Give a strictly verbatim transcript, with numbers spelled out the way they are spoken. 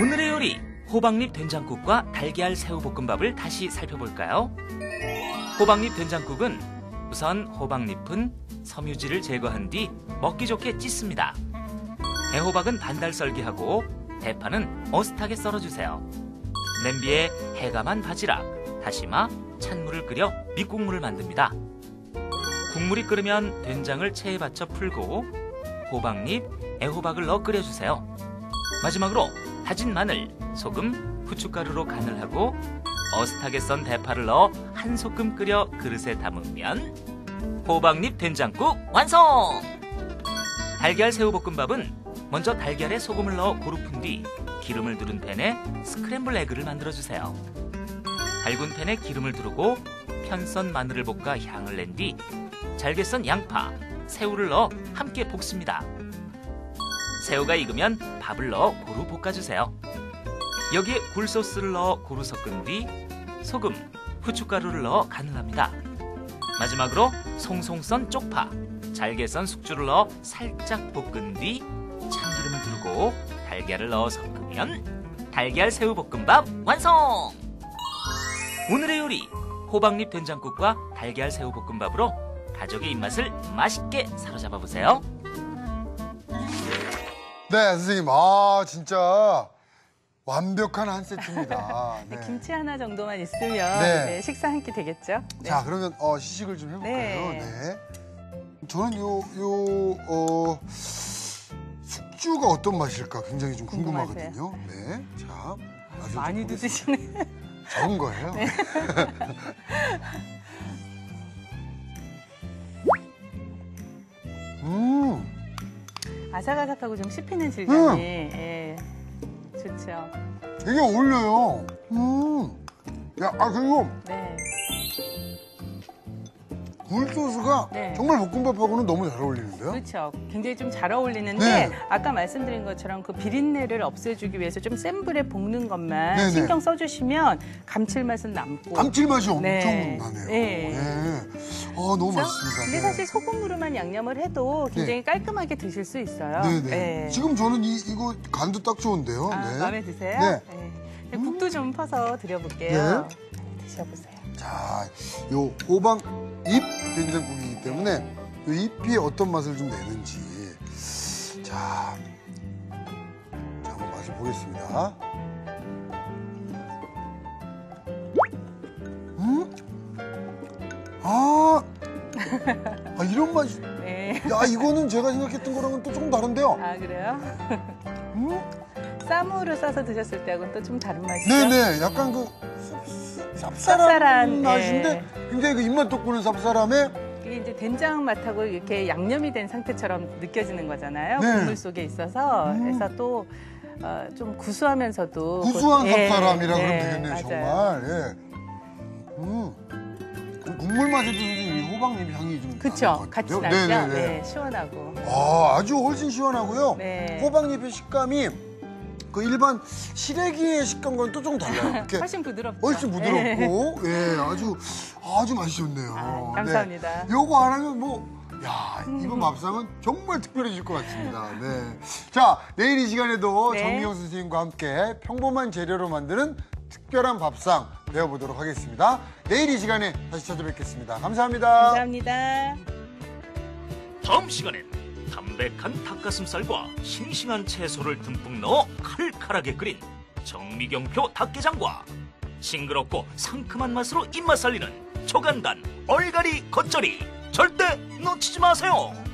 오늘의 요리, 호박잎 된장국과 달걀 새우볶음밥을 다시 살펴볼까요? 호박잎 된장국은 우선 호박잎은 섬유질을 제거한 뒤 먹기 좋게 찢습니다. 대호박은 반달 썰기하고 대파는 어슷하게 썰어주세요. 냄비에 해감한 바지락, 다시마, 찬물을 끓여 밑국물을 만듭니다. 국물이 끓으면 된장을 체에 받쳐 풀고 호박잎, 애호박을 넣어 끓여주세요. 마지막으로 다진 마늘, 소금, 후춧가루로 간을 하고 어슷하게 썬 대파를 넣어 한 소끔 끓여 그릇에 담으면 호박잎 된장국 완성! 달걀 새우볶음밥은 먼저 달걀에 소금을 넣어 고루 푼 뒤 기름을 두른 팬에 스크램블 에그를 만들어주세요. 달군 팬에 기름을 두르고 편썬 마늘을 볶아 향을 낸 뒤 잘게 썬 양파, 새우를 넣어 함께 볶습니다. 새우가 익으면 밥을 넣어 고루 볶아주세요. 여기에 굴소스를 넣어 고루 섞은 뒤 소금, 후춧가루를 넣어 간을 합니다. 마지막으로 송송 썬 쪽파, 잘게 썬 숙주를 넣어 살짝 볶은 뒤 참기름을 두르고 달걀을 넣어 섞으면 달걀 새우볶음밥 완성! 오늘의 요리, 호박잎 된장국과 달걀 새우볶음밥으로 가족의 입맛을 맛있게 사로잡아 보세요. 네, 선생님, 아 진짜 완벽한 한 세트입니다. 네. 네, 김치 하나 정도만 있으면 네. 네, 식사 한 끼 되겠죠? 네. 자, 그러면 어, 시식을 좀 해볼까요? 네. 네. 저는 요, 요 어, 숙주가 어떤 맛일까 굉장히 좀 궁금하거든요. 네, 자, 많이 드시네. 적은 거예요? 네. 음. 아삭아삭하고 좀 씹히는 질감이 네. 예. 좋죠. 되게 어울려요. 음. 야, 아 그리고 네. 굴소스가 네. 정말 볶음밥하고는 너무 잘 어울리는데요? 그렇죠. 굉장히 좀 잘 어울리는데 네. 아까 말씀드린 것처럼 그 비린내를 없애주기 위해서 좀 센 불에 볶는 것만 네네. 신경 써주시면 감칠맛은 남고 감칠맛이 엄청 네. 나네요. 네. 네. 아, 너무 그렇죠? 맛있습니다. 근데 네. 사실 소금으로만 양념을 해도 굉장히 네. 깔끔하게 드실 수 있어요. 네네. 네. 지금 저는 이, 이거 간도 딱 좋은데요. 아, 네. 마음에 드세요? 네. 네. 네. 국도 좀 퍼서 드려볼게요. 네. 드셔보세요. 자, 요 호박잎 된장국이기 때문에 요 잎이 어떤 맛을 좀 내는지 자, 자 한번 맛을 보겠습니다. 음? 아, 아 이런 맛이. 네. 야 이거는 제가 생각했던 거랑은 또 조금 다른데요. 아 그래요? 음? 쌈으로 싸서 드셨을 때하고는 또 좀 다른 맛이죠. 네네, 약간 그. 쌉쌀한 맛인데 네. 굉장히 그 입맛 돋구는 쌉쌀함에 이게 이제 된장 맛하고 이렇게 양념이 된 상태처럼 느껴지는 거잖아요. 네. 국물 속에 있어서 음. 그래서 또 좀 어, 구수하면서도 구수한 예. 쌉쌀함이라 예. 그러면 되겠네요. 맞아요. 정말 예. 음. 국물 맛에도 호박잎 향이 좀 그쵸, 같이 나죠. 네, 시원하고 아, 아주 훨씬 시원하고요. 네. 호박잎의 식감이 그 일반 시래기의 식감과는 또 좀 달라요. 이렇게 훨씬 부드럽죠. 훨씬 부드럽고, 예, 네. 네, 아주 아주 맛있었네요. 아, 감사합니다. 네. 요거 안 하면 뭐, 야 이번 밥상은 정말 특별해질 것 같습니다. 네, 자 내일 이 시간에도 네. 정미영 선생님과 함께 평범한 재료로 만드는 특별한 밥상 배워보도록 하겠습니다. 내일 이 시간에 다시 찾아뵙겠습니다. 감사합니다. 감사합니다. 다음 시간엔. 담백한 닭가슴살과 싱싱한 채소를 듬뿍 넣어 칼칼하게 끓인 정미경표 닭게장과 싱그럽고 상큼한 맛으로 입맛 살리는 초간단 얼갈이 겉절이 절대 놓치지 마세요.